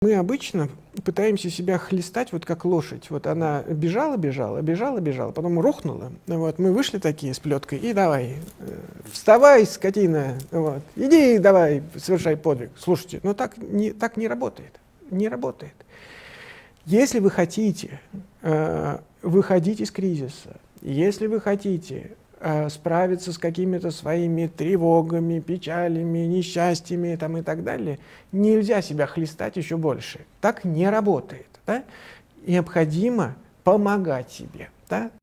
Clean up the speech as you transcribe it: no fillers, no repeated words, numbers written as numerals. Мы обычно пытаемся себя хлестать, вот как лошадь. Вот она бежала, потом рухнула. Вот, мы вышли такие с плеткой, и давай, вставай, скотина, вот, иди, давай, совершай подвиг. Слушайте, но так не работает, Если вы хотите выходить из кризиса, если вы хотите справиться с какими-то своими тревогами, печалями, несчастьями там, и так далее, нельзя себя хлестать еще больше. Так не работает. Да? Необходимо помогать себе. Да?